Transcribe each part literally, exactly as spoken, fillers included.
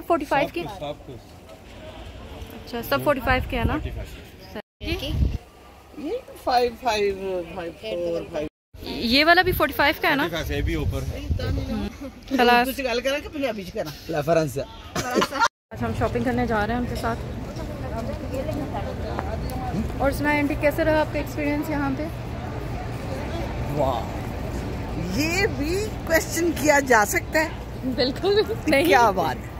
सब पैंतालीस के? अच्छा, सब पैंतालीस के है ना? ये five five five four five ये वाला भी पैंतालीस का है ना? ये भी ऊपर है। आज हम शॉपिंग करने जा रहे हैं उनके साथ। और सुनाए आंटी, कैसे रहा आपका एक्सपीरियंस यहाँ पे? वाह, ये भी क्वेश्चन किया जा सकता है। बिल्कुल नहीं, क्या बात है,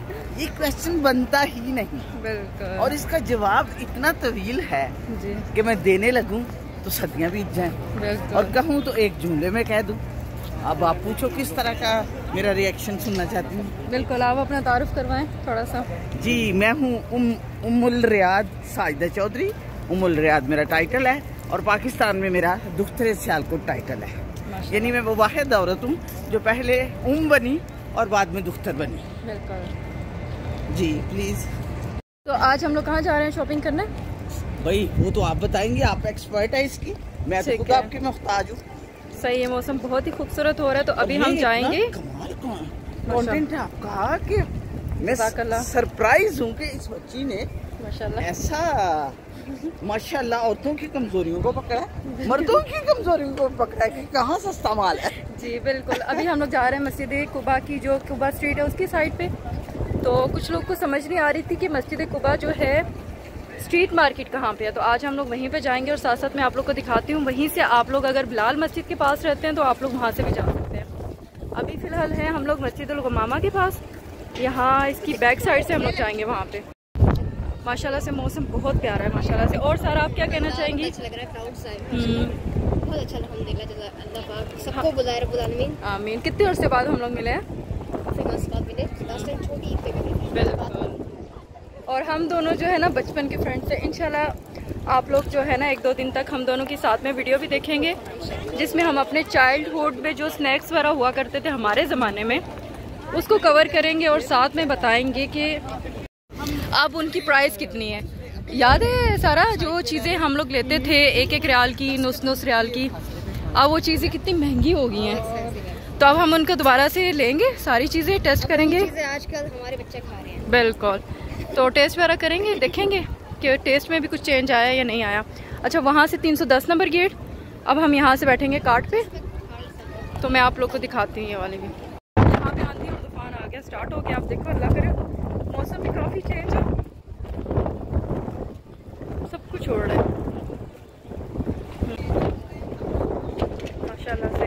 ये क्वेश्चन बनता ही नहीं। बिल्कुल, और इसका जवाब इतना तवील है कि मैं देने लगूं तो सदियां बीत जाएं, और कहूं तो एक जुमले में कह दूं। अब आप पूछो किस तरह का मेरा रिएक्शन सुनना चाहती हूँ। बिल्कुल, आप अपना तारुफ करवाएं थोड़ा सा। जी, मैं हूँ उम, उम उल रियाद साजिदा चौधरी। उम उल रियाद मेरा टाइटल है, और पाकिस्तान में मेरा दुख्तरे सियालकोट टाइटल है। यानी मैं वो वाहिद औरत हूँ जो पहले उम बनी और बाद में दुख्तर बनी। बिल्कुल जी, प्लीज़। तो आज हम लोग कहाँ जा रहे हैं शॉपिंग करने? भाई वो तो आप बताएंगे, आप एक्सपर्ट है इसकी, मैं तो आपकी मुहताज हूँ। सही है, मौसम बहुत ही खूबसूरत हो रहा है। तो अभी हम जाएंगे। कमाल कंटेंट है आपका कि मैं सरप्राइज हूँ कि इस बच्ची ने माशाल्लाह ऐसा माशाल्लाह औरतों की कमजोरियों को पकड़ा है, मर्दों की कमजोरियों को पकड़ा है कि कहाँ सस्ता माल है। जी बिल्कुल, अभी हम लोग जा रहे हैं मस्जिद-ए-कुबा की, जो कुबा स्ट्रीट है उसकी साइड पे। तो कुछ लोग को समझ नहीं आ रही थी कि मस्जिद-ए-कुबा जो है स्ट्रीट मार्केट कहाँ पे है, तो आज हम लोग वहीं पे जाएंगे। और साथ साथ मैं आप लोग को दिखाती हूँ, वहीं से आप लोग अगर बिलाल मस्जिद के पास रहते हैं तो आप लोग वहाँ से भी जा सकते हैं। अभी फ़िलहाल है हम लोग मस्जिद-ए-गमामा के पास, यहाँ इसकी बैक साइड से हम लोग जाएंगे वहाँ पे। माशाल्लाह से मौसम बहुत प्यारा है माशाल्लाह से। और सर, आप क्या कहना चाहेंगी? बहुत अच्छा, अल्हम्दुलिल्लाह। आमीन। कितने अर्से बाद हम लोग मिले हैं, और हम दोनों जो है ना बचपन के फ्रेंड्स हैं। इंशाल्लाह आप लोग जो है ना एक दो दिन तक हम दोनों के साथ में वीडियो भी देखेंगे, जिसमें हम अपने चाइल्डहुड में जो स्नैक्स वगैरह हुआ करते थे हमारे ज़माने में, उसको कवर करेंगे। और साथ में बताएंगे कि अब उनकी प्राइस कितनी है। याद है सारा, जो चीज़ें हम लोग लेते थे एक एक रियाल की, नुस नुस रियाल की, अब वो चीज़ें कितनी महंगी हो गई हैं। तो अब हम उनको दोबारा से लेंगे, सारी चीज़ें टेस्ट करेंगे। आजकल हमारे बच्चे खा रहे हैं। बिल्कुल, तो टेस्ट वगैरह करेंगे, देखेंगे कि टेस्ट में भी कुछ चेंज आया या नहीं आया। अच्छा, वहाँ से तीन सौ दस नंबर गेट, अब हम यहाँ से बैठेंगे कार्ट पे, तो मैं आप लोग को दिखाती हूँ ये वाले भी। यहाँ पे आंधी और तूफान आ गया, स्टार्ट हो गया। आप देखो, अल्लाह करे मौसम भी काफ़ी चेंज है, सब कुछ उड़ रहा है माशाल्लाह से।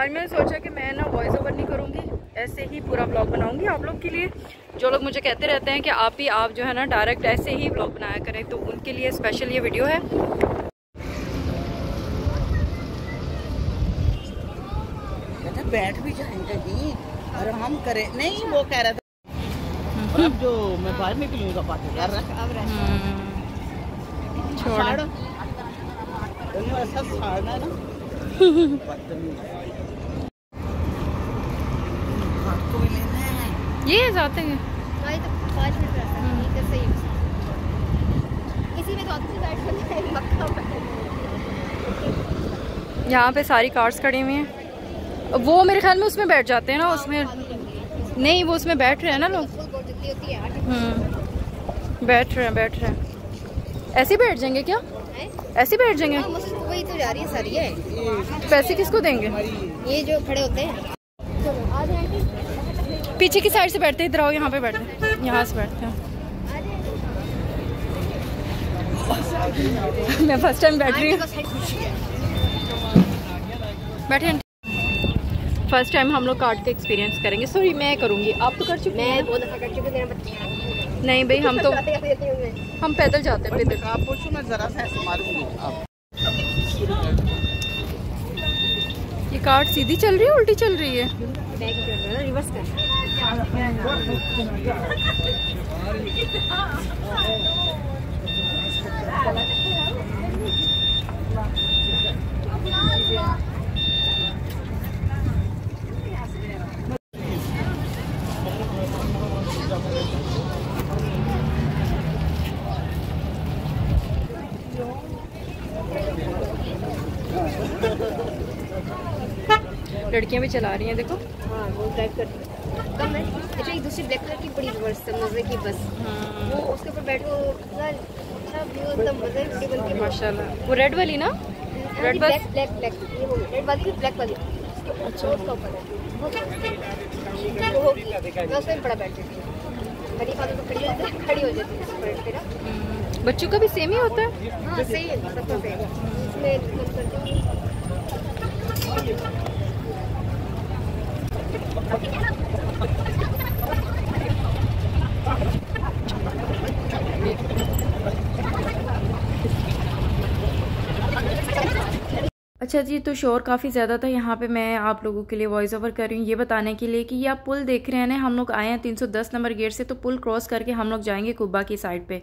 आज मैंने सोचा कि मैं ना वॉइस ओवर नहीं करूँगी, ऐसे ही पूरा ब्लॉग बनाऊंगी आप लोग के लिए। जो लोग मुझे कहते रहते हैं कि आप ही आप जो है ना डायरेक्ट ऐसे ही ब्लॉग बनाया करें, तो उनके लिए स्पेशल ये वीडियो है। बैठ भी जाएंगे जी, आराम करें। नहीं वो कह रहा था, और अब जो मैं बाहर में पीऊंगा पानी यार, छोड़ ऐसा छाड़ना ना। ये जाते हैं भाई, तो पाँच मिनट रहता है नहीं कर सही, इसी में तो अच्छी बैठ सकते हैं पक्का। यहाँ पे सारी कार्स खड़ी हुई हैं, वो मेरे ख्याल में उसमें बैठ जाते हैं ना, उसमें नहीं वो उसमें बैठ रहे हैं ना लोग। बैठ रहे हैं बैठ रहे हैं ऐसे बैठ जाएंगे क्या? ऐसे बैठ जाएंगे, वही तो जा रही है सारी है। पैसे किसको देंगे? ये जो खड़े होते हैं पीछे की साइड से बैठते हैं। इधर आओ, यहाँ पे बैठते हैं, यहाँ से बैठते हैं। मैं फर्स्ट टाइम बैठ रही हूँ, बैठे। फर्स्ट टाइम हम लोग कार्ड का एक्सपीरियंस करेंगे। सॉरी, मैं करूँगी, आप तो कर चुके हैं। नहीं भाई, हम तो हम पैदल जाते हैं। पैदल आप पूछो, मैं जरा सा ऐसे मारूंगी आप। ये कार्ड सीधी चल रही है, उल्टी चल रही है, रिवर्स कर। लड़कियां भी चला रही हैं देखो। हाँ, वो ड्राइव करती है। अच्छा ये दूसरी ब्लैक कलर की बड़ी बस मज़े की बस, वो उसके ऊपर बैठो, अच्छा व्यू एकदम मज़े की माशाल्लाह। वो रेड वाली ना, रेड बस, ब्लैक ब्लैक ये वो रेड वाली ब्लैक वाली, अच्छा उसका ऊपर वो उसमें बड़ा बैठ जाती है, बड़ी बात तो खड़ी हो जाती है, खड़ी हो जाती है उस रेड पे ना। बच्चों का भी सेम ही होता है? हाँ सही है, सबका सेम है इसमें। अच्छा जी, तो शोर काफ़ी ज़्यादा था यहाँ पे। मैं आप लोगों के लिए वॉइस ओवर कर रही हूँ ये बताने के लिए कि ये आप पुल देख रहे हैं ना, हम लोग आए हैं तीन सौ दस नंबर गेट से, तो पुल क्रॉस करके हम लोग जाएंगे कुब्बा की साइड पे।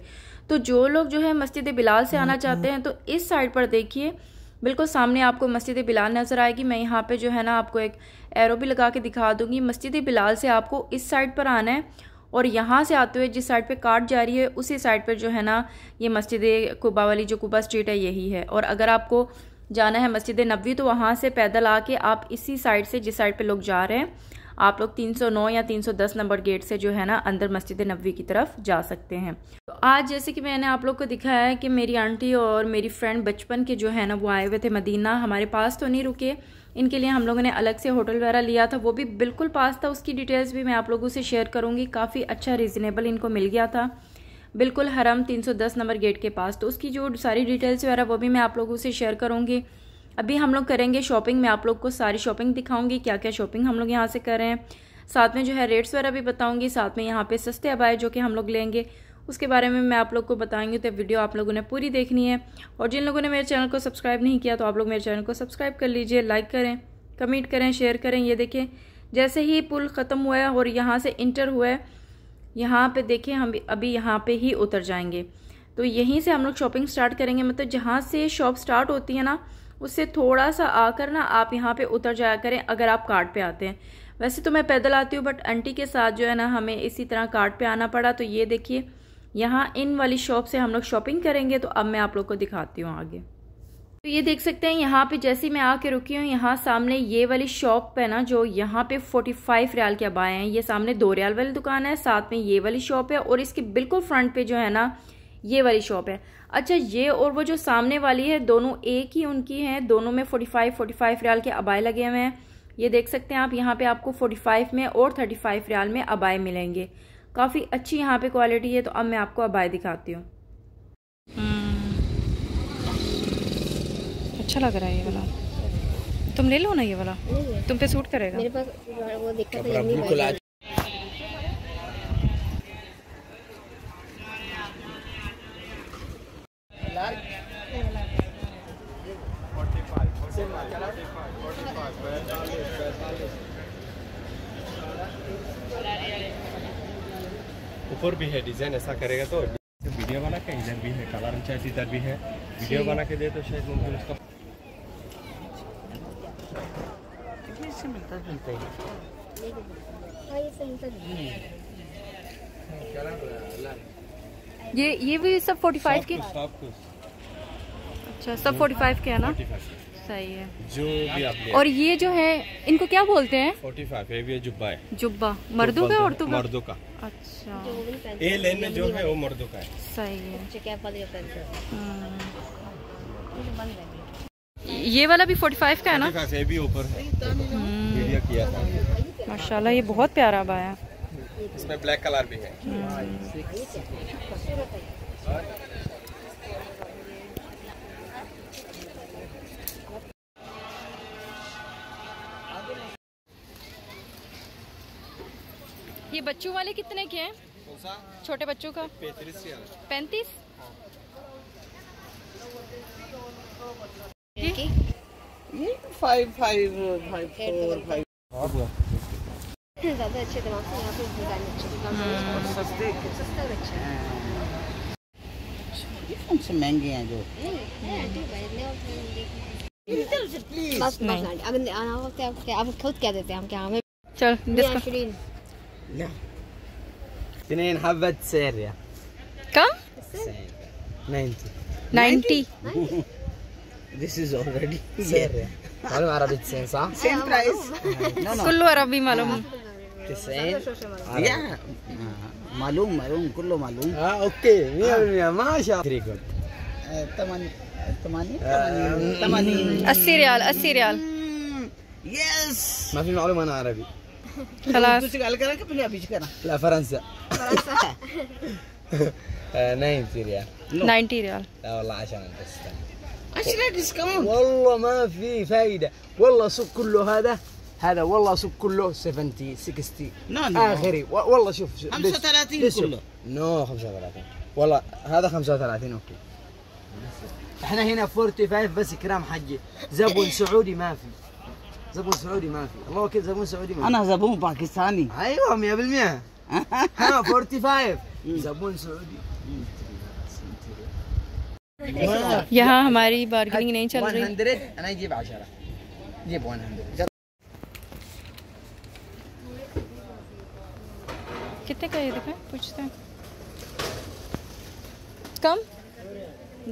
तो जो लोग जो है मस्जिद बिलाल से आना चाहते हैं तो इस साइड पर देखिए, बिल्कुल सामने आपको मस्जिद बिलाल नज़र आएगी। मैं यहाँ पे जो है ना आपको एक एरो भी लगा के दिखा दूँगी। मस्जिद बिलाल से आपको इस साइड पर आना है और यहाँ से आते हुए जिस साइड पे काट जा रही है उसी साइड पर जो है ना ये मस्जिद-ए-कुबा वाली जो कुबा स्ट्रीट है यही है। और अगर आपको जाना है मस्जिद-ए-नबवी तो वहाँ से पैदल आके आप इसी साइड से जिस साइड पे लोग जा रहे हैं आप लोग तीन सौ नौ या तीन सौ दस नंबर गेट से जो है ना अंदर मस्जिद-ए-नबवी की तरफ जा सकते हैं। तो आज जैसे कि मैंने आप लोग को दिखाया है कि मेरी आंटी और मेरी फ्रेंड बचपन के जो है ना वो आए हुए थे मदीना, हमारे पास तो नहीं रुके, इनके लिए हम लोगों ने अलग से होटल वगैरह लिया था, वो भी बिल्कुल पास था। उसकी डिटेल्स भी मैं आप लोगों से शेयर करूँगी। काफ़ी अच्छा रीज़नेबल इनको मिल गया था, बिल्कुल हरम तीन सौ दस नंबर गेट के पास। तो उसकी जो सारी डिटेल्स वगैरह वो भी मैं आप लोगों से शेयर करूँगी। अभी हम लोग करेंगे शॉपिंग, मैं आप लोग को सारी शॉपिंग दिखाऊँगी क्या क्या शॉपिंग हम लोग यहाँ से कर रहे हैं, साथ में जो है रेट्स वगैरह भी बताऊँगी, साथ में यहाँ पर सस्ते अबाए जो कि हम लोग लेंगे उसके बारे में मैं आप लोग को बताएंगी। तो वीडियो आप लोगों ने पूरी देखनी है और जिन लोगों ने मेरे चैनल को सब्सक्राइब नहीं किया तो आप लोग मेरे चैनल को सब्सक्राइब कर लीजिए, लाइक करें, कमेंट करें, शेयर करें। ये देखें जैसे ही पुल ख़त्म हुआ है और यहाँ से इंटर हुआ है, यहाँ पे देखें हम अभी यहाँ पे ही उतर जाएंगे। तो यहीं से हम लोग शॉपिंग स्टार्ट करेंगे, मतलब जहाँ से शॉप स्टार्ट होती है ना उससे थोड़ा सा आकर ना आप यहाँ पर उतर जाया करें अगर आप कार्ट पर आते हैं। वैसे तो मैं पैदल आती हूँ बट आंटी के साथ जो है ना हमें इसी तरह कार्ट पर आना पड़ा। तो ये देखिए यहाँ इन वाली शॉप से हम लोग शॉपिंग करेंगे। तो अब मैं आप लोग को दिखाती हूँ आगे। तो ये देख सकते हैं यहाँ पे जैसे मैं आके रुकी हूँ यहाँ सामने ये वाली शॉप पे ना, जो यहाँ पे पैंतालीस रियाल के अबाए हैं, ये सामने दो रियाल वाली दुकान है, साथ में ये वाली शॉप है और इसके बिल्कुल फ्रंट पे जो है ना ये वाली शॉप है। अच्छा ये और वो जो सामने वाली है दोनों एक ही उनकी है, दोनों में फोर्टी फाइव फोर्टी फाइव रियाल के अबाए लगे हुए हैं। ये देख सकते हैं आप, यहाँ पे आपको फोर्टी फाइव में और थर्टी फाइव रियाल में अबाए मिलेंगे। काफ़ी अच्छी यहाँ पे क्वालिटी है। तो अब मैं आपको अबाए दिखाती हूँ। अच्छा लग रहा है ये वाला, तुम ले लो ना, ये वाला तुम पे सूट करेगा। मेरे पास वो देखा था, बिल्कुल ऊपर भी है डिजाइन, ऐसा करेगा तो वीडियो बना के इधर भी है कलर, चाहे इधर भी है वीडियो बना के दे तो शायद मुमकिन उसका कितने से मिलता है मिलता है ये सही से। ये ये भी सब पैंतालीस के, अच्छा सब पैंतालीस के है ना, सही है जो भी आप ले। और ये जो है इनको क्या बोलते हैं? पैंतालीस है, ये जुब्बा है, जुब्बा मर्दों का औरतों का, मर्दों का। अच्छा ये लेन में जो है वो मर्दों का है, सही है। अच्छा क्या वाला ये पहनते हैं, ये वाला भी पैंतालीस का है ना, पैंतालीस से भी ऊपर है। वीडियो किया था माशाल्लाह, ये बहुत प्यारा बाया, इसमें ब्लैक कलर भी है। ये बच्चों वाले कितने के हैं? छोटे बच्चों का पैंतीस पैंतीस। ये five five five four five ज़्यादा अच्छे दिमाग से यहाँ पे डिजाइन अच्छे, सस्ते सस्ता अच्छा है। ये कौन से महंगे हैं जो बस बस अगर आना होता है आप खुद कह देते हैं हम क्या हमें चल discount لا اثنين حبة سعر يا كم تسعين تسعين This is already سعر يا معلوم عربي تسعين صح؟ سعر برايس كله عربي معلوم تسعين معلوم معلوم كله معلوم اه اوكي مية بالمية ما شاء الله ثمانية ثمانية ثمانين السيريال السيريال يس ما في معلومة انا عربي خلاص لا فرنسا فرنسا تسعين ريال تسعين ريال لا والله عشان بس عشان ديسكاونت والله ما في فايدة والله سوق كله هذا هذا والله سوق كله سبعين ستين آخري والله شوف خمسة وثلاثين كله نو خمسة وثلاثين والله هذا خمسة وثلاثين اوكي احنا هنا خمسة وأربعين بس كرام حجي زبون سعودي ما في زبون سعودي ما في الله وكيل زبون سعودي ما في انا زبون باكستاني ايوه مية بالمية انا خمسة وأربعين زبون Saudi यहाँ हमारी बार्गेनिंग नहीं चल रही सौ कितने का ये दिखाएं पूछते हैं कम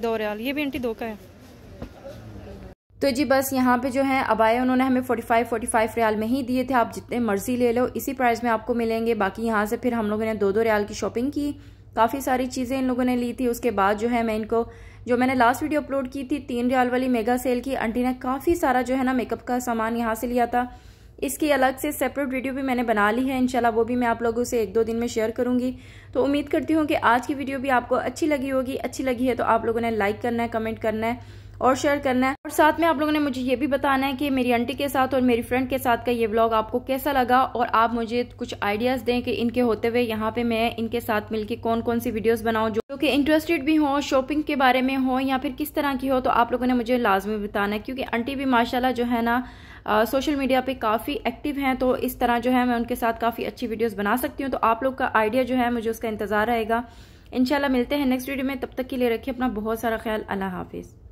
दो रियाल ये भी आंटी दो का है। तो जी बस यहाँ पे जो है अबाया उन्होंने हमें पैंतालीस पैंतालीस रियाल में ही दिए थे, आप जितने मर्जी ले लो इसी प्राइस में आपको मिलेंगे। बाकी यहाँ से फिर हम लोगों ने दो दो रियाल की शॉपिंग की, काफ़ी सारी चीज़ें इन लोगों ने ली थी। उसके बाद जो है मैं इनको जो मैंने लास्ट वीडियो अपलोड की थी तीन रियाल वाली मेगा सेल की, आंटी ने काफ़ी सारा जो है ना मेकअप का सामान यहाँ से लिया था। इसकी अलग से सेपरेट वीडियो भी मैंने बना ली है, इंशाल्लाह वो भी मैं आप लोगों से एक दो दिन में शेयर करूंगी। तो उम्मीद करती हूँ कि आज की वीडियो भी आपको अच्छी लगी होगी। अच्छी लगी है तो आप लोगों ने लाइक करना है, कमेंट करना है और शेयर करना है, और साथ में आप लोगों ने मुझे ये भी बताना है कि मेरी आंटी के साथ और मेरी फ्रेंड के साथ का ये व्लॉग आपको कैसा लगा, और आप मुझे कुछ आइडियाज़ दें कि इनके होते हुए यहाँ पे मैं इनके साथ मिलके कौन कौन सी वीडियोस बनाऊँ जो कि इंटरेस्टेड भी हो, शॉपिंग के बारे में हो या फिर किस तरह की हो। तो आप लोगों ने मुझे लाजमी बताना है, क्योंकि आंटी भी माशाल्लाह जो है ना सोशल मीडिया पे काफ़ी एक्टिव हैं, तो इस तरह जो है मैं उनके साथ काफ़ी अच्छी वीडियोस बना सकती हूँ। तो आप लोग का आइडिया जो है मुझे उसका इंतज़ार रहेगा। इंशाल्लाह मिलते हैं नेक्स्ट वीडियो में, तब तक के लिए रखिए अपना बहुत सारा ख्याल। अल्लाह हाफिज़।